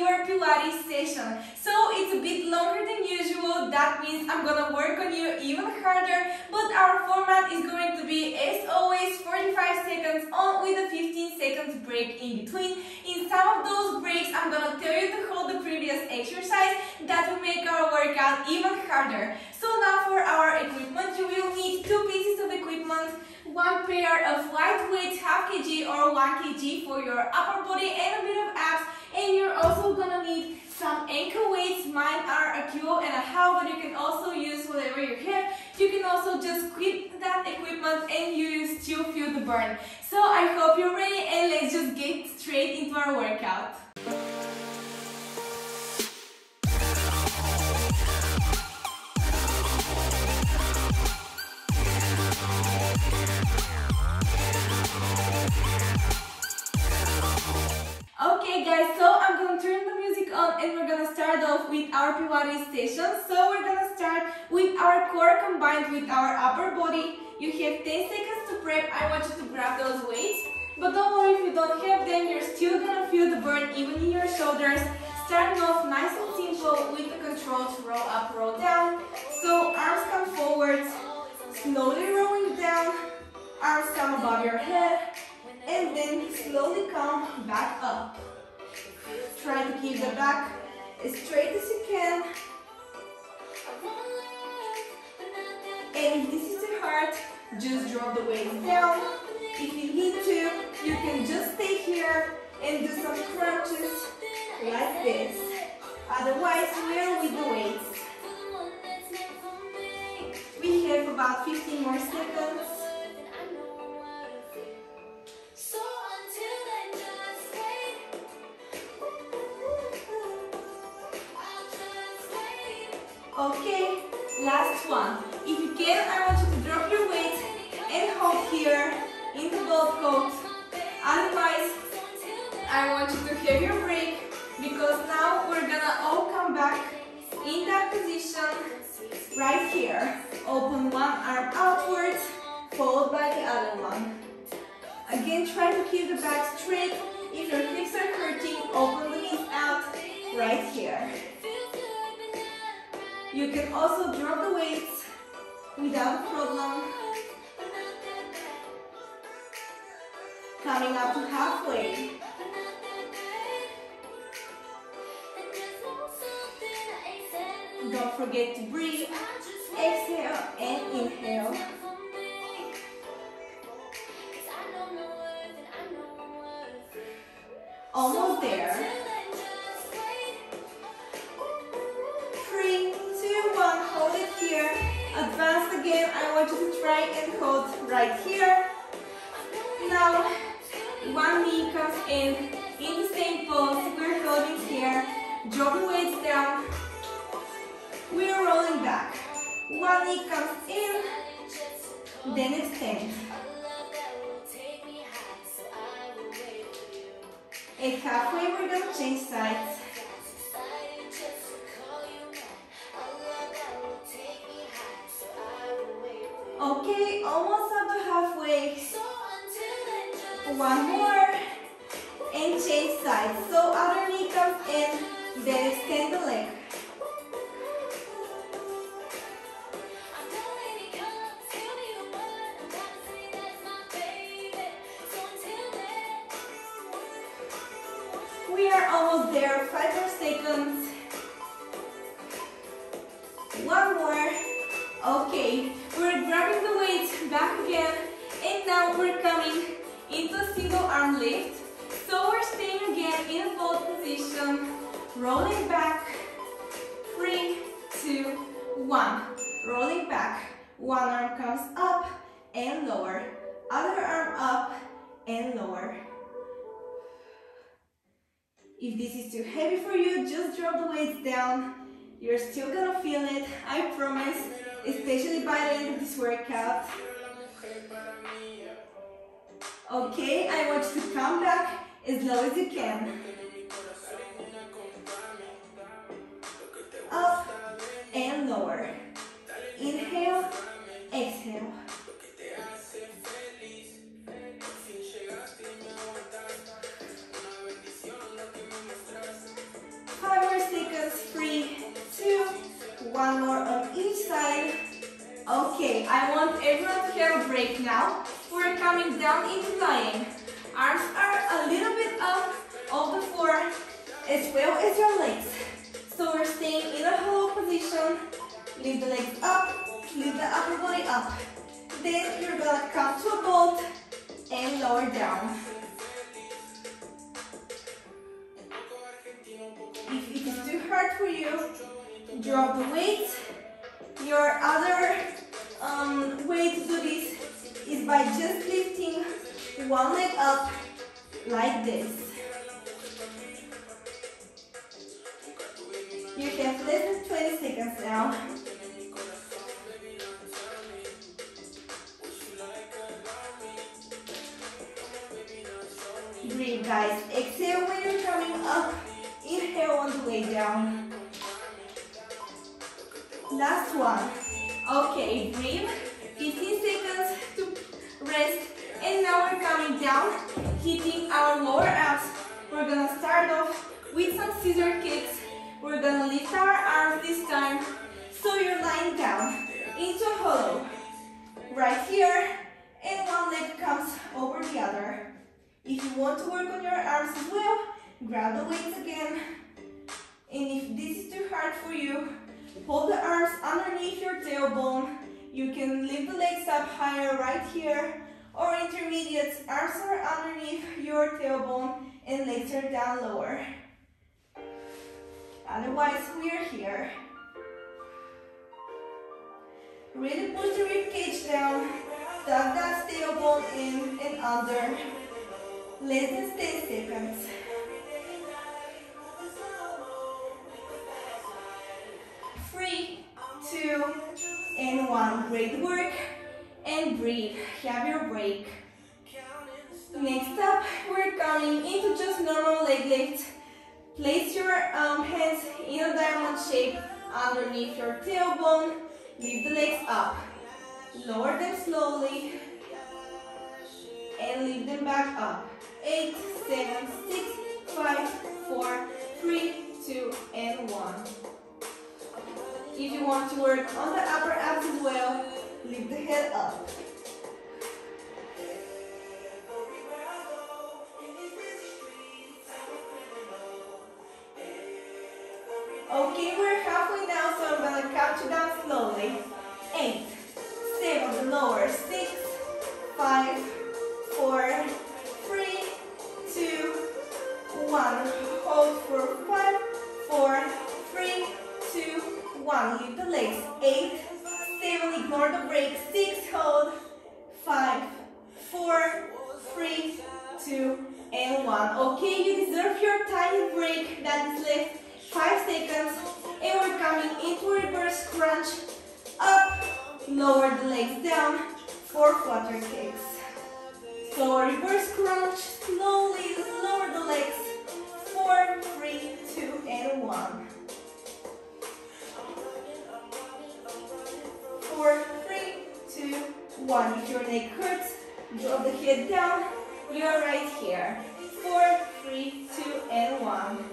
your Pilates session. So it's a bit longer than usual, that means I'm gonna work on you even harder, but our format is going to be, as always, 45 seconds on with a 15 seconds break in between. In some of those breaks, I'm gonna tell you to hold the previous exercise, that will make our workout even harder. So now for our equipment, you will need two pieces of equipment, one pair of light weights, half kg or 1 kg for your upper body and a bit of abs, and you're also gonna need some ankle weights. Mine are a kilo and a half, but you can also use whatever you have. You can also just quit that equipment and you still feel the burn. So I hope you're ready and let's just get straight into our workout. Okay guys, so I'm gonna turn the music on and we're gonna start off with our Pilates session. So we're gonna start with our core combined with our upper body. You have 10 seconds to prep. I want you to grab those weights, but don't worry if you don't have them, you're still gonna feel the burn even in your shoulders. Starting off nice and simple with the controlled roll up, roll down. So arms come forward, slowly rolling down, arms come above your head, and then slowly come back up. Try to keep the back as straight as you can. And if this is too hard, just drop the weights down. If you need to, you can just stay here and do some crunches like this. Otherwise, we're with the weights. We have about 15 more seconds. Okay, last one. If you can, I want you to drop your weight and hold here in the gold coat. Otherwise, I want you to have your break because now we're gonna all come back in that position right here. Open one arm outwards, followed by the other one. Again, try to keep the back straight. If your hips are hurting, open the knees out right here. You can also drop the weights without a problem. Coming up to halfway. Don't forget to breathe. Exhale and inhale. Almost there. Advance again, I want you to try and hold right here. Now, one knee comes in the same pose, we're holding here, drop the weights down, we're rolling back. One knee comes in, then extend. At halfway, we're going to change sides. Okay, almost up to halfway. One more. And change sides. So other knee comes in, then extend the leg. We are almost there. 5 more seconds. One more. Okay. We're grabbing the weight back again and now we're coming into a single arm lift. So we're staying again in a fold position, rolling back, 3, 2, 1. Rolling back, one arm comes up and lower, other arm up and lower. If this is too heavy for you, just drop the weights down. You're still gonna feel it, I promise. Especially by the end of this workout. Okay, I want you to come back as low as you can. Up and lower. Inhale, exhale. want everyone to have a break now. We're coming down into lying. Arms are a little bit up off the floor as well as your legs. So we're staying in a hollow position. Lift the legs up, lift the upper body up. Then you're gonna come to a bolt and lower down. If it is too hard for you, drop the weight. Your other way to do this is by just lifting one leg up like this. You have less than 20 seconds now. Breathe, guys. Exhale when you're coming up. Inhale on the way down. Last one. Okay, breathe. 15 seconds to rest. And now we're coming down, hitting our lower abs. We're gonna start off with some scissor kicks. We're gonna lift our arms this time. So you're lying down into a hollow. Right here. And one leg comes over the other. If you want to work on your arms as well, grab the weights again. And if this is too hard for you, hold the arms underneath your tailbone. You can lift the legs up higher right here. Or intermediates, arms are underneath your tailbone and legs are down lower. Otherwise, we're here. Really push the ribcage down. Tuck that tailbone in and under. Less than 10 seconds. Three, two, and one. Great work. And breathe. Have your break. Next up, we're coming into just normal leg lift. Place your hands in a diamond shape underneath your tailbone. Lift the legs up. Lower them slowly. And lift them back up. 8, 7, 6, 5, 4, 3, 2, and 1. If you want to work on the upper abs as well, lift the head up. Okay, we're halfway now, so I'm gonna count you down slowly. 8, 7, lower, 6, 5, 4, 3, 2, 1. Hold for 5, 4, 3, 2, 1. Lift the legs. 8, 7, ignore the break. 6, hold. 5, 4, 3, 2, and 1. Okay, you deserve your tiny break that is left. 5 seconds. And we're coming into reverse crunch. Up, lower the legs down for quarter kicks. So reverse crunch, slowly lower the legs, 4, 3, 2, and 1. 4, 3, 2, 1. If your neck hurts, drop the head down, you're right here. 4, 3, 2, and 1.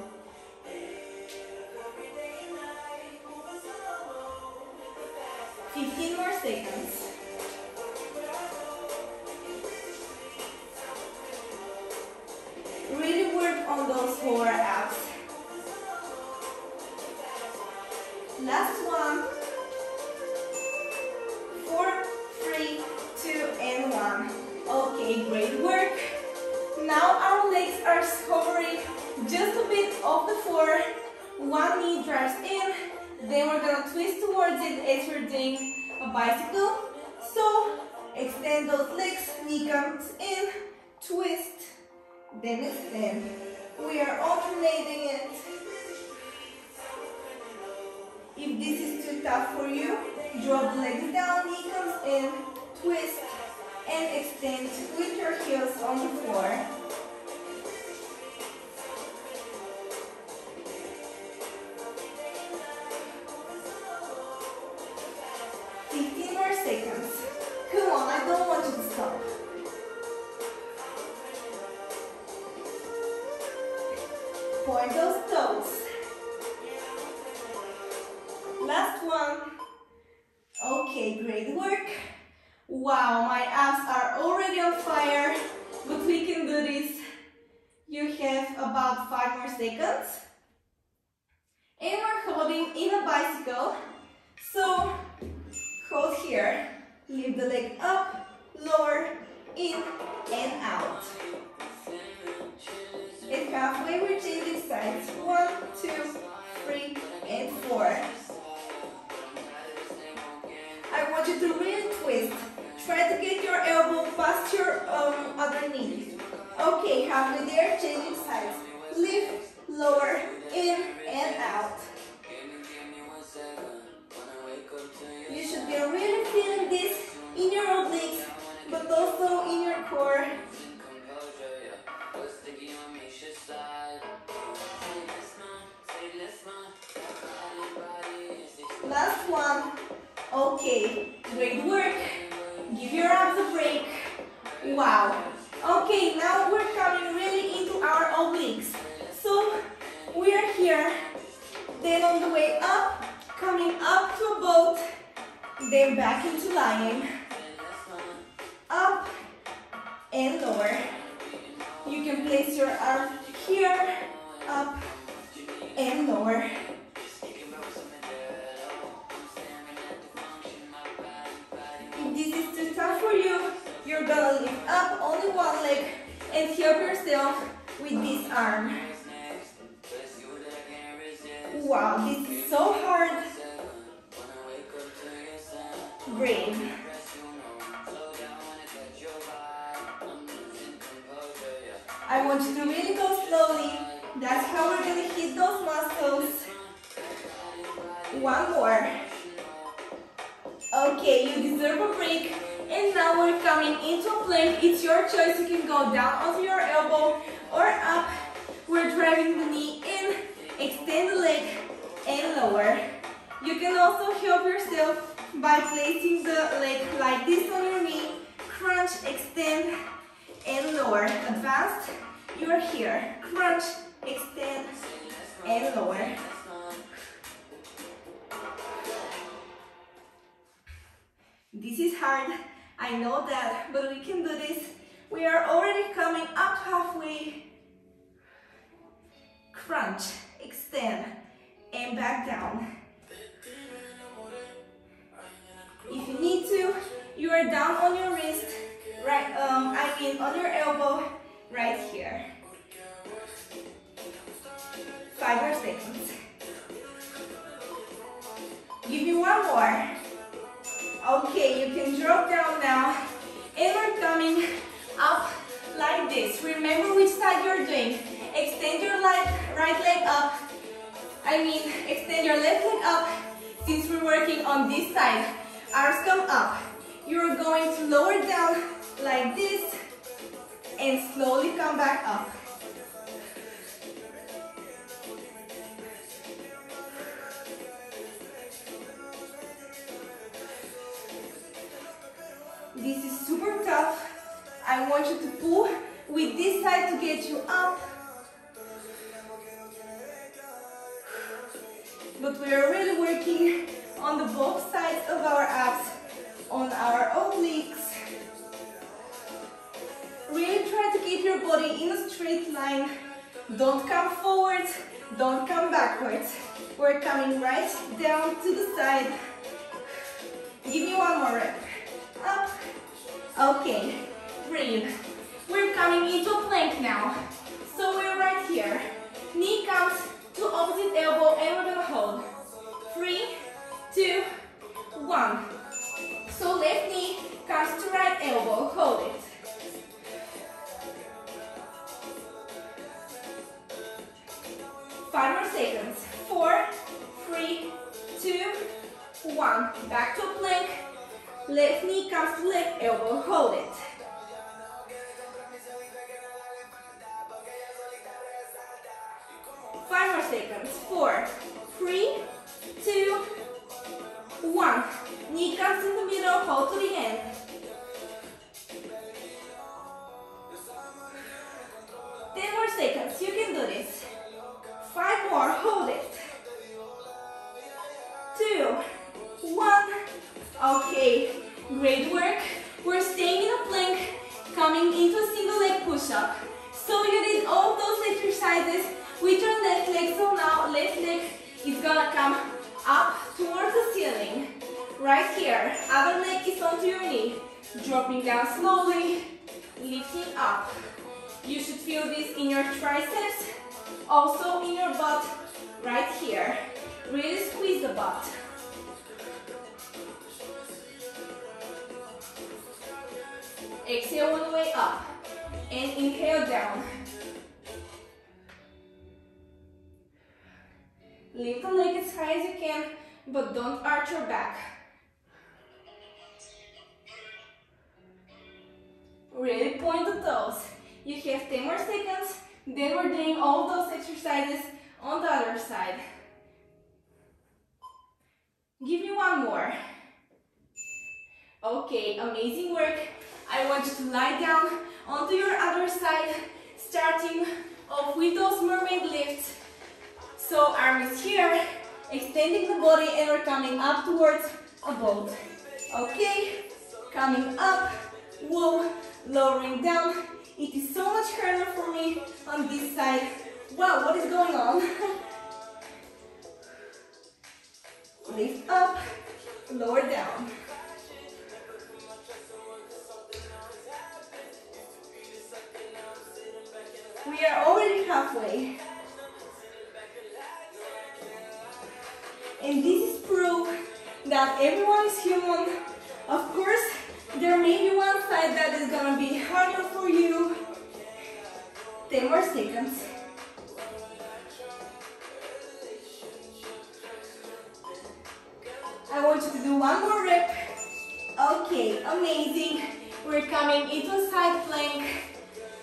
Point those toes. Last one. Okay, great work. Wow, my abs are already on fire, but we can do this. You have about 5 more seconds. And we're holding in a bicycle. So hold here, lift the leg up, lower, in and out. And halfway we're changing sides. 1, 2, 3, and 4. I want you to really twist. Try to get your elbow past your other knee. Okay, halfway there, changing sides. Lift, lower, in and out. You should be really feeling this in your own legs, but also in your core. Last one. Okay, great work. Give your arms a break. Wow. Okay, now we're coming really into our obliques. So we are here. Then on the way up, coming up to a boat. Then back into lying. Up and lower. You can place your arm here, up and lower. If this is too tough for you, you're gonna lift up only one leg and help yourself with this arm. Wow, this is so hard. Great. I want you to really go slowly. That's how we're going to hit those muscles. One more. Okay, you deserve a break. And now we're coming into a plank. It's your choice. You can go down onto your elbow or up. We're driving the knee in, extend the leg, and lower. You can also help yourself by placing the leg like this on your knee. Crunch, extend, and lower. Advanced, you're here. Crunch, extend, and lower. This is hard, I know that, but we can do this. We are already coming up halfway. Crunch, extend, and back down. If you need to, you are down on your wrist. Right, on your elbow, right here. 5 more seconds. Give me one more. Okay, you can drop down now. And we're coming up like this. Remember which side you're doing. Extend your right leg up. Extend your left leg up. Since we're working on this side, arms come up. You're going to lower down like this and slowly come back up. This is super tough. I want you to pull with this side to get you up. But we are really working on the both sides of our abs, on our obliques. Really try to keep your body in a straight line. Don't come forwards, don't come backwards. We're coming right down to the side. Give me one more rep. Up. Okay, breathe. We're coming into a plank now. So we're right here. Knee comes to opposite elbow and we're gonna hold. 3, 2, 1. So left knee comes to right elbow. Hold it. Back to plank, left knee comes to left elbow, hold it. Five more seconds, 4, 3, 2, 1. Knee comes in the middle, hold to the end. Great work. chakra. So you did all those exercises with your left leg. So now left leg is gonna come up towards the ceiling, right here. Other leg is onto your knee, dropping down slowly, lifting up. You should feel this in your triceps, also in your butt, right here. Really squeeze the butt. Exhale one way up and inhale down. Lift the leg as high as you can, but don't arch your back. Really point the toes. You have 10 more seconds, then we're doing all those exercises on the other side. Give me one more. Okay, amazing work. I want you to lie down onto your other side, starting off with those mermaid lifts. So arm is here, extending the body, and we're coming up towards a boat. Okay, coming up, whoa, lowering down. It is so much harder for me on this side. Wow, what is going on? Lift up, lower down. We are already halfway. And this is proof that everyone is human. Of course, there may be one side that is gonna be harder for you. 10 more seconds. I want you to do one more rep. Okay, amazing. We're coming into a side plank.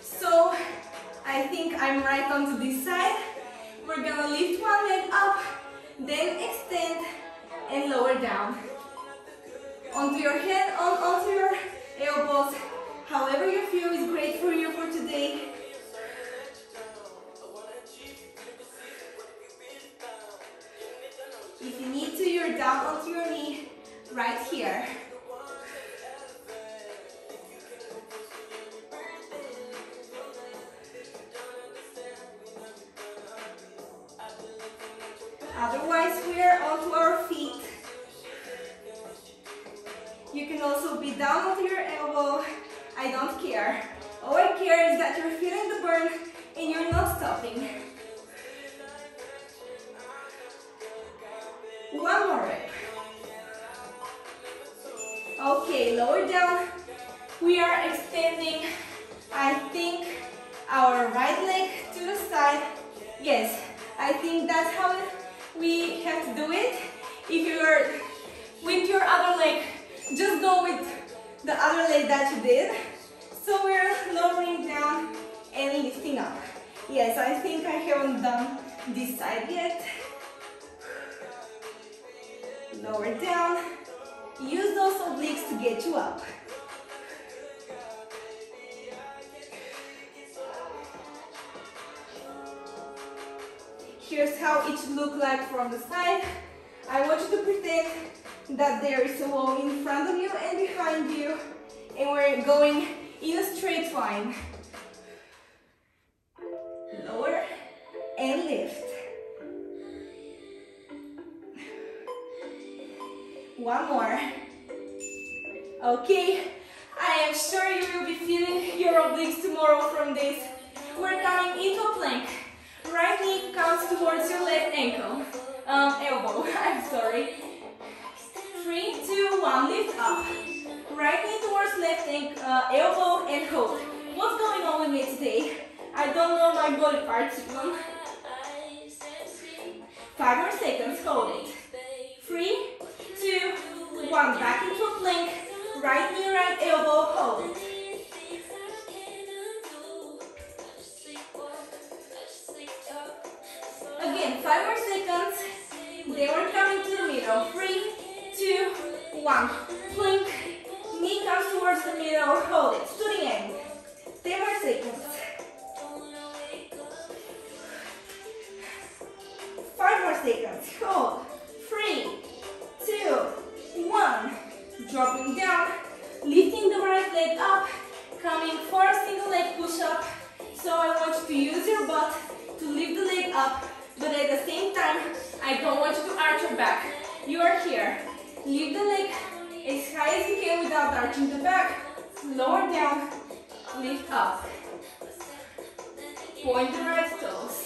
So, I think I'm right onto this side. We're gonna lift one leg up, then extend and lower down. Onto your head, onto your elbows. However you feel is great for you for today. If you need to, you're down onto your knee right here. Otherwise, we are onto our feet. You can also be down onto your elbow. I don't care. All I care is that you're feeling the burn and you're not stopping. One more rep. Okay, lower down. We are extending, I think, our right leg to the side. Yes, I think that's how we have to do it. If you're with your other leg, just go with the other leg that you did. So we're lowering down and lifting up. Yes, I think I haven't done this side yet. Lower down. Use those obliques to get you up. Here's how it should look like from the side. I want you to pretend that there is a wall in front of you and behind you, and we're going in a straight line. Lower and lift. One more. Okay, I am sure you will be feeling your obliques tomorrow from this. We're coming into a plank. Right knee comes towards your left ankle, elbow, I'm sorry. 3, 2, 1, lift up. Right knee towards left elbow and hold. What's going on with me today? I don't know my body parts. 5 more seconds, hold it. 3, 2, 1, back into a plank. Right knee, right elbow, hold it. Again, 5 more seconds, then we're coming to the middle. 3, 2, 1, plank, knee comes towards the middle, hold it, to the end. 10 more seconds. 5 more seconds, hold. 3, 2, 1, dropping down, lifting the right leg up, coming for a single leg push-up. to use your butt to lift the leg up, but at the same time, I don't want you to arch your back. You are here. Lift the leg as high as you can without arching the back. Lower down, lift up. Point the right toes.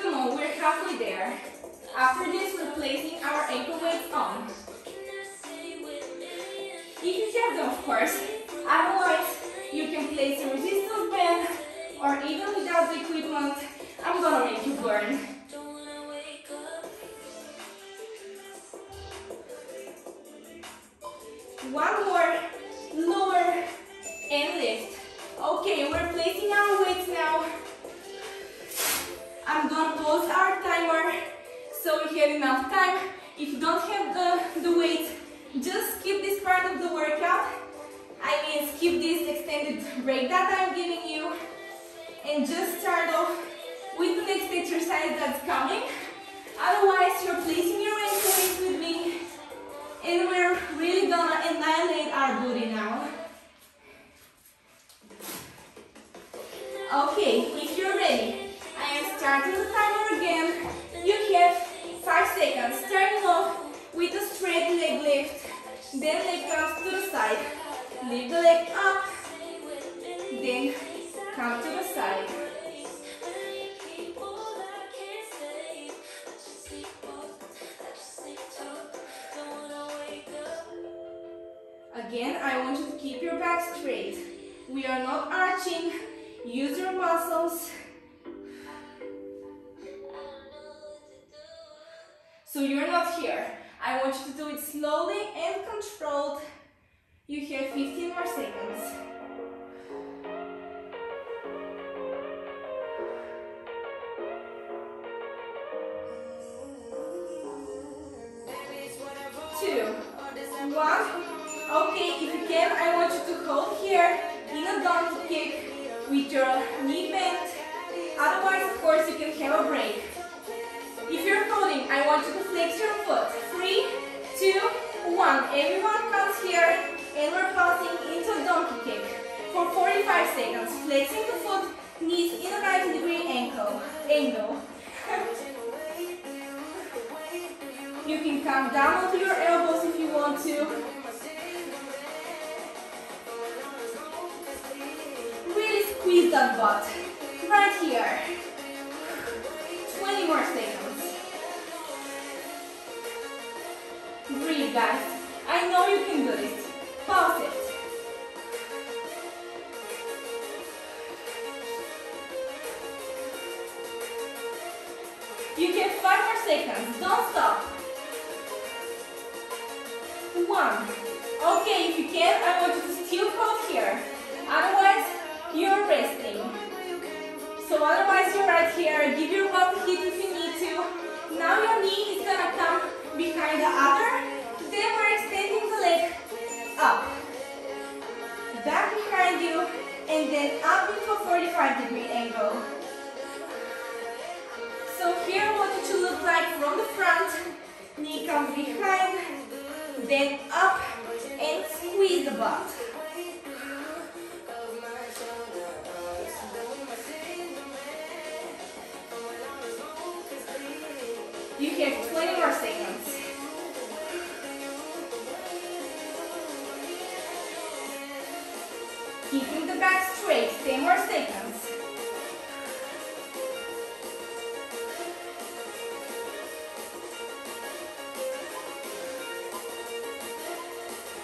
Come on, we're halfway there. After this, we're placing our ankle weights on. If you have them, of course. Otherwise, you can place a resistance band, or even without the equipment, I'm gonna make you burn. One more, lower, and lift. Okay, we're placing our weights now. I'm gonna pause our timer so we have enough time. If you don't have the weights, just skip this part of the workout. I mean, skip this extended break that I'm giving you and just start off with the next exercise that's coming. Otherwise, you're placing your ankle weights with me and we're really gonna annihilate our booty now. Okay, if you're ready, I am starting the timer again. You have 5 seconds. Starting off with a straight leg lift, then leg comes to the side, lift the leg up, then come to the side. Again, I want you to keep your back straight. We are not arching, use your muscles. So you're not here. I want you to do it slowly and controlled. You have 15 more seconds. Two, one. Okay, if you can, I want you to hold here in a donkey kick with your knee bent. Otherwise, of course, you can have a break. If you're holding, I want you to flex your foot. 3, 2, 1. Everyone comes here and we're passing into donkey kick for 45 seconds. Flexing the foot, knees in a 90-degree angle. You can come down onto your elbows if you want to. Really squeeze that butt. Right here. 20 more seconds. Breathe, guys. I know you can do this. Pause it. You get 5 more seconds. Don't stop. 1. Okay, if you can, I want you to still hold here. Otherwise, you're resting. So otherwise, you're right here. Give your butt a hit if you need to. Now your knee is gonna come behind the other, then we're extending the leg up, back behind you, and then up into a 45-degree angle. So here what it should look like from the front, knee comes behind, then up, and squeeze the butt. You have 20 more seconds. Keeping the back straight, 10 more seconds.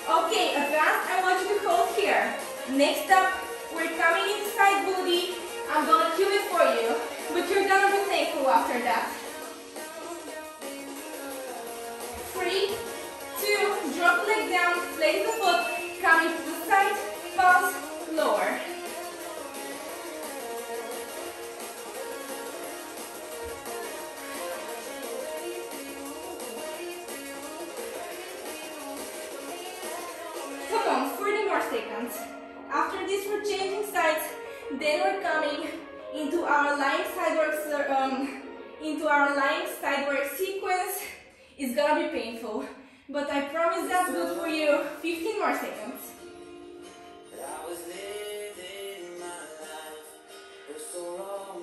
Okay, advance, I want you to hold here. Next up, we're coming into side booty. I'm gonna cue it for you, but you're gonna be thankful after that. 3, 2, drop the leg down, place the foot, coming to the side, pulse, lower. Come on, 30 more seconds. After this, we're changing sides, then we're coming into our lying sideways into our lying sideways sequence. It's gonna be painful, but I promise that's good for you. 15 more seconds. I was living my life for so long.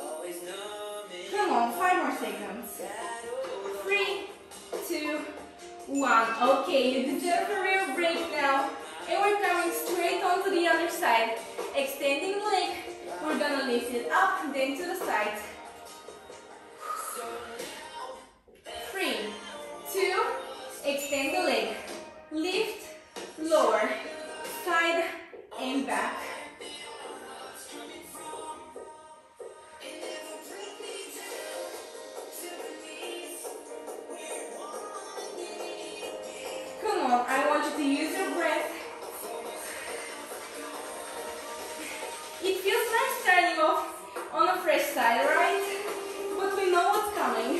Always knowing. Come on, 5 more seconds. 3, 2, 1. Okay, you deserve a real break now. And we're coming straight onto the other side. Extending leg. We're gonna lift it up, then to the side. 3, 2, extend the leg. Lift, lower, side and back. Come on, I want you to use your breath. It feels nice starting off on a fresh side, right? But we know what's coming.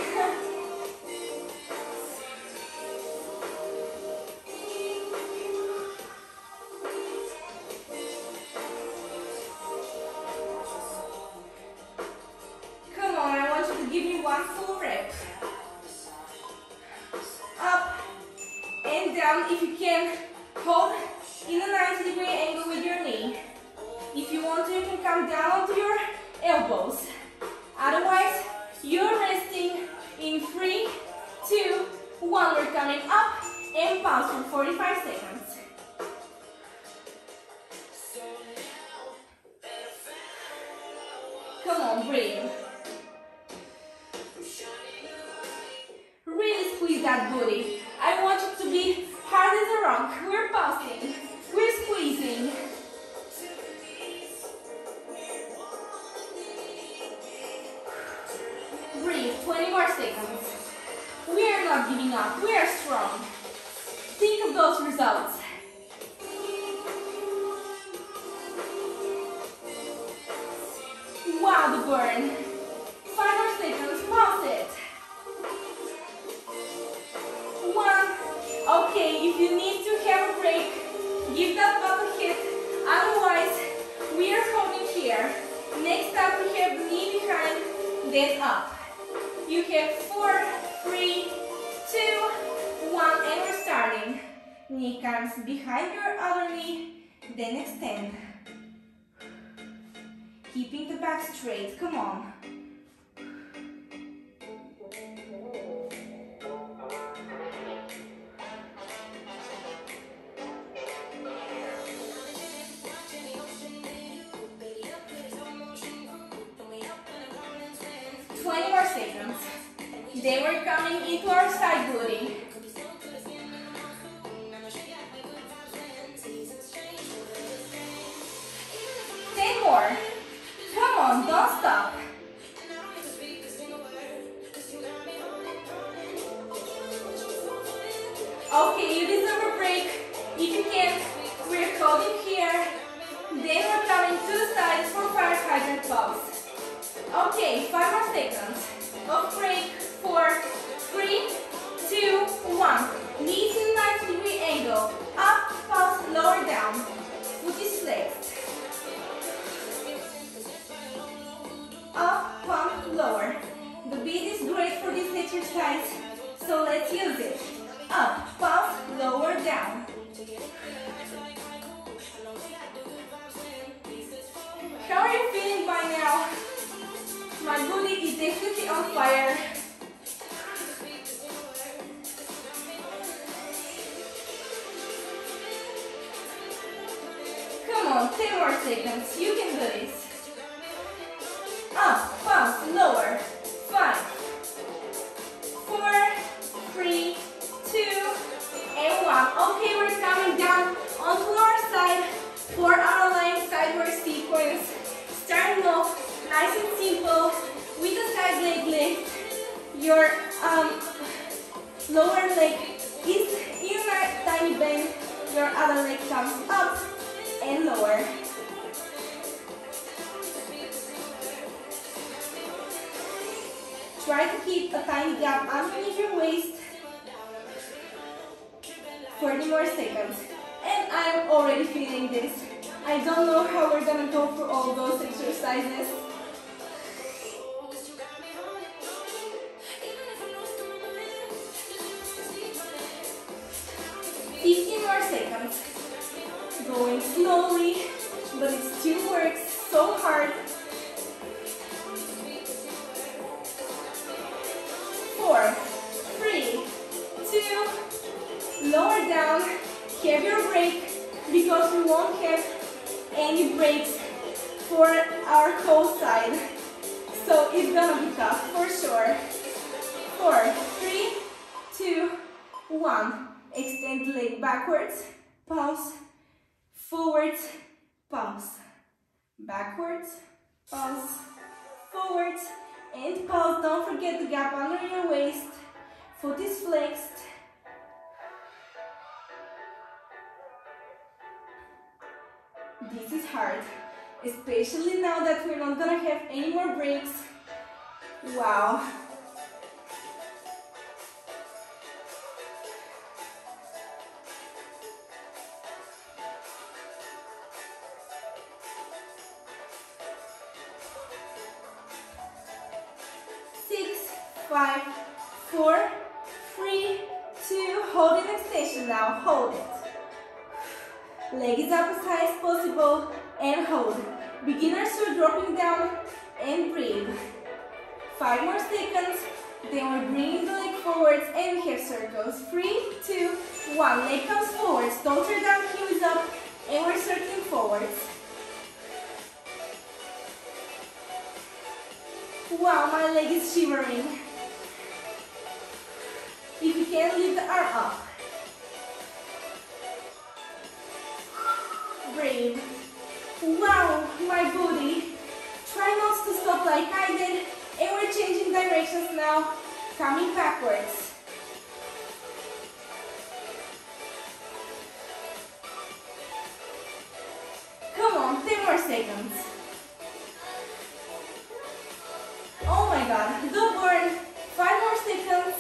Then we're coming into our side booty. I don't know how we're gonna go for all those exercises, seconds. Going slowly, but it still works so hard. 4, 3, 2, lower down. Have your break because we won't have any breaks for our cold side. So it's gonna be tough for sure. 4, 3, 2, 1. Extend leg backwards, pause, forwards, pause, backwards, pause, forwards, and pause. Don't forget the gap under your waist. Foot is flexed. This is hard, especially now that we're not gonna have any more breaks. Wow. Now hold it. Leg is up as high as possible and hold. Beginners are dropping down and breathe. 5 more seconds. Then we're bringing the leg forwards and hip circles. 3, 2, 1. Leg comes forwards. Don't turn down, heel is up, and we're circling forwards. Wow, my leg is shivering. If you can, lift the arm up. Breathe. Wow, my booty. Try not to stop like I did. And we're changing directions now. Coming backwards. Come on, 10 more seconds. Oh my god, don't burn. 5 more seconds.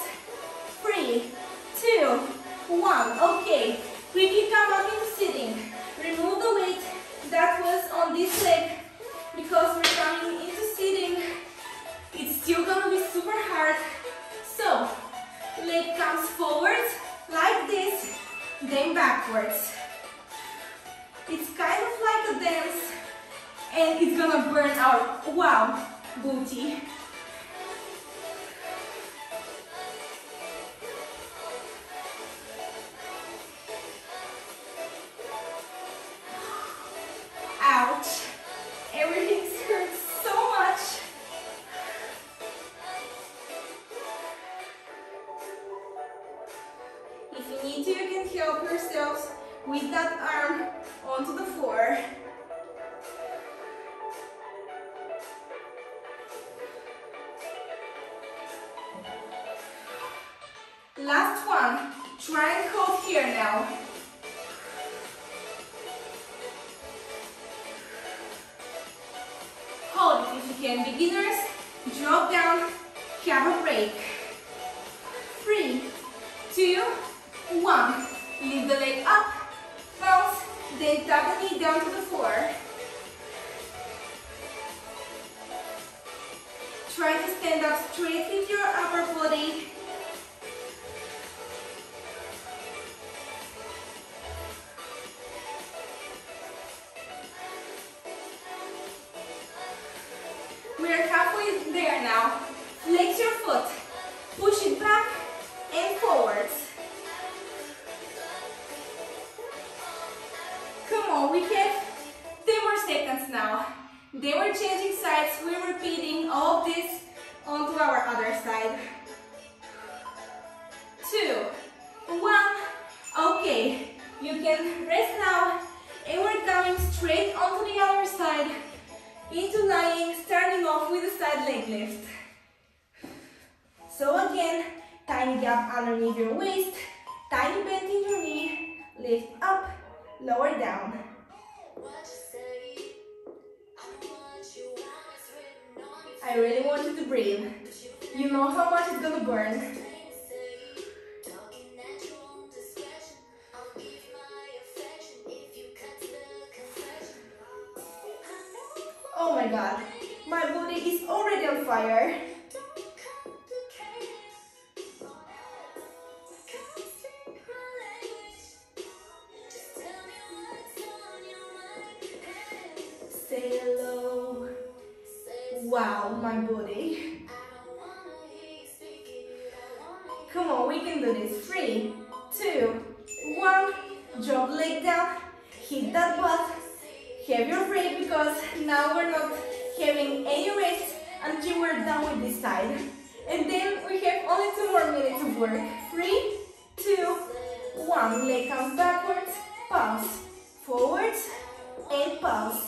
3, 2, 1. Okay, quickly come up into sitting. Remove the weight that was on this leg because we're coming into sitting. It's still gonna be super hard. So, leg comes forward like this, then backwards. It's kind of like a dance and it's gonna burn out. Wow, booty. Last one, try and hold here now. Hold it if you can. Beginners, drop down, have a break. 3, 2, 1. Lift the leg up, bounce, then tap the knee down to the floor. Try to stand up straight with your upper body. I really want you to breathe. You know how much it's gonna burn. Oh my god, my body is already on fire. body. Come on, we can do this. 3, 2, 1. Drop leg down. Hit that butt. Have your break because now we're not having any rest until we're done with this side. And then we have only 2 more minutes of work. 3, 2, 1. Leg comes backwards. Pulse. Forwards. And pulse.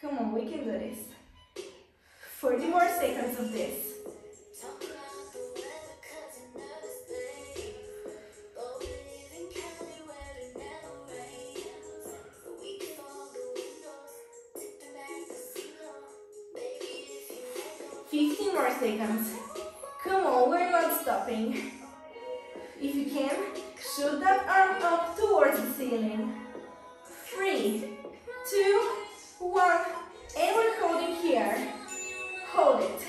Come on, we can do this. 40 more seconds of this. Seconds. Come on, we're not stopping. If you can, shoot that arm up towards the ceiling. 3, 2, 1, and we're holding here. Hold it.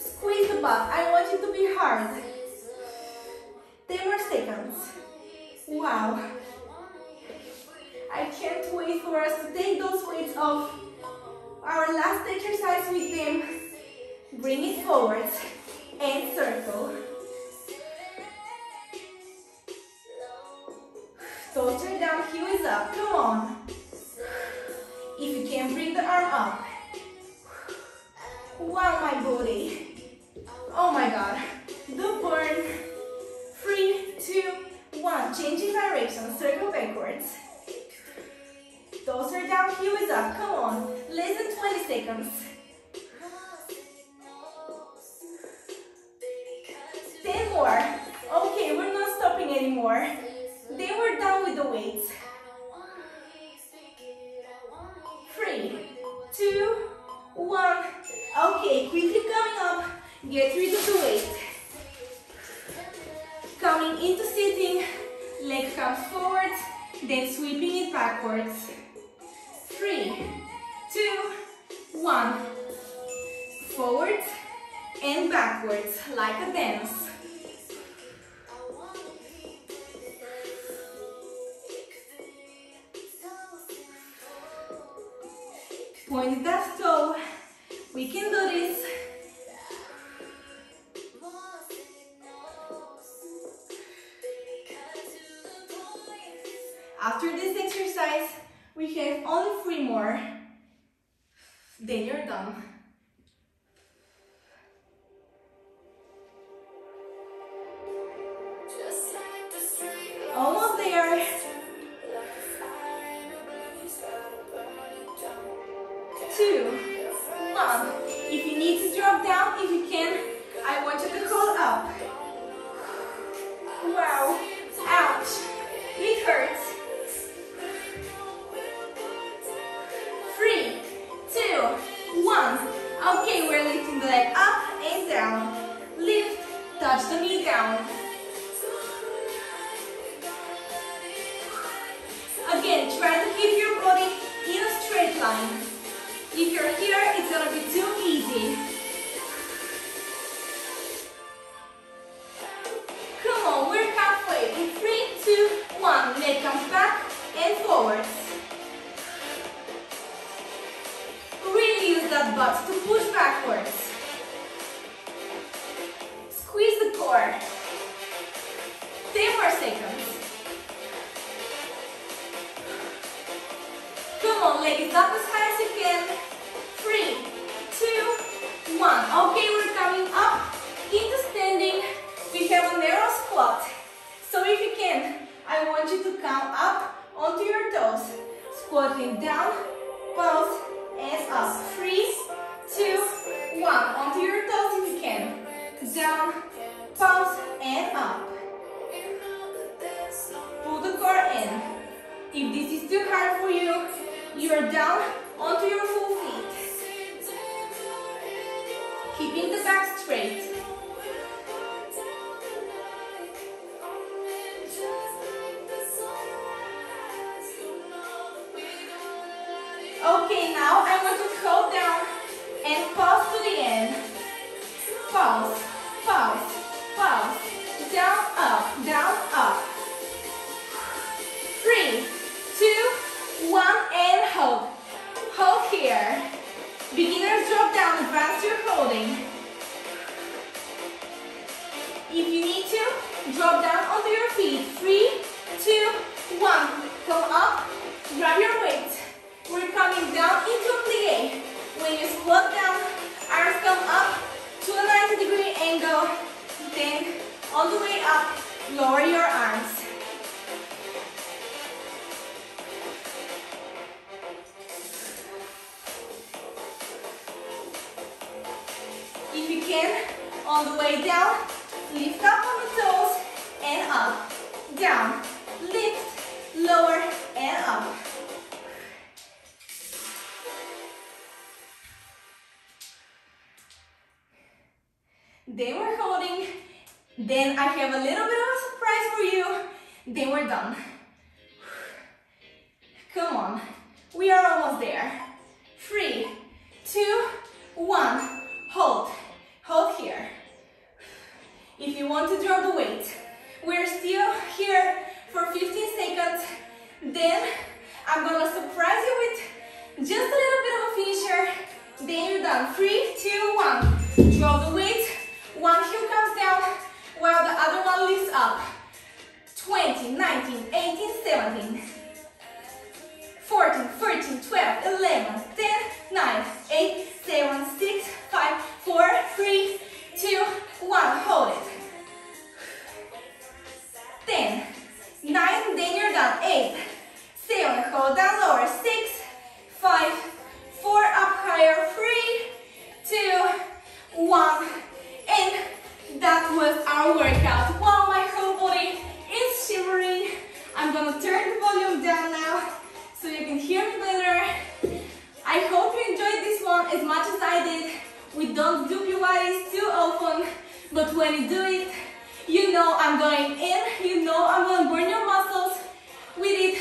Squeeze the butt. I want you to be hard. 10 more seconds. Wow. I can't wait for us to take those weights off. Our last exercise with them. Bring it forward and circle. Toes are down, heel is up. Come on. If you can, bring the arm up. Wow, my booty. Oh my god. Do burn. 3, 2, 1. Changing direction. Circle backwards. Toes are down, heel is up. Come on. Less than 20 seconds. 10 more. Okay, we're not stopping anymore. Then we're done with the weights. 3, 2, 1. Okay, quickly coming up. Get rid of the weight. Coming into sitting. Leg comes forward. Then sweeping it backwards. 3, 2, 1. Forward and backwards, like a dance. Point that toe. We can do this. After this exercise, we have only 3 more. Then you're done. Almost there. Come up, grab your weight. We're coming down into plie. When you squat down, arms come up to a 90-degree angle. Then all the way up, lower your arms. If you can, on the way down, lift up on the toes and up, down, lift, lower and up. Then we're holding, then I have a little bit of a surprise for you, then we're done. Come on, we are almost there. 3, 2, 1, hold, hold here. If you want to drop the weight, we're still here for 15 seconds, then I'm gonna surprise you with just a little bit of a finisher, then you're done. 3, 2, 1, drop the weight. One heel comes down while the other one lifts up. 20, 19, 18, 17, 14, 13, 12, 11, 10, 9, 8, 7, 6, 5, 4, 3, 2, 1. Hold it. 10, 9, then you're done. 8, 7, hold down lower. 6, 5, 4, up higher. 3, 2, 1. And that was our workout. Wow, my whole body is shivering. I'm gonna turn the volume down now so you can hear me better. I hope you enjoyed this one as much as I did. We don't do Pilates too often, but when you do it, you know I'm going in, you know I'm gonna burn your muscles. We did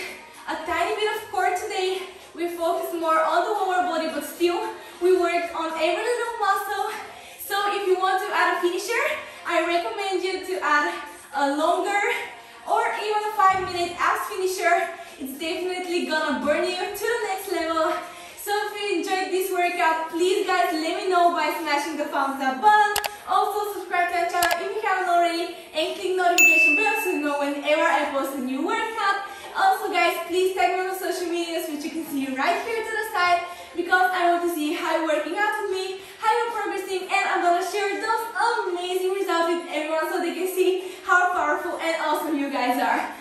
a tiny bit of core today. We focused more on the lower body, but still we worked on every little muscle. So if you want to add a finisher, I recommend you to add a longer or even a 5-minute abs finisher. It's definitely gonna burn you to the next level. So if you enjoyed this workout, please guys let me know by smashing the thumbs up button. Also subscribe to our channel if you haven't already and click notification bell so you know whenever I post a new workout. Also guys, please tag me on social medias, which you can see right here to the side, because I want to see how you're working out with me, how you're progressing, and I'm gonna share those amazing results with everyone so they can see how powerful and awesome you guys are.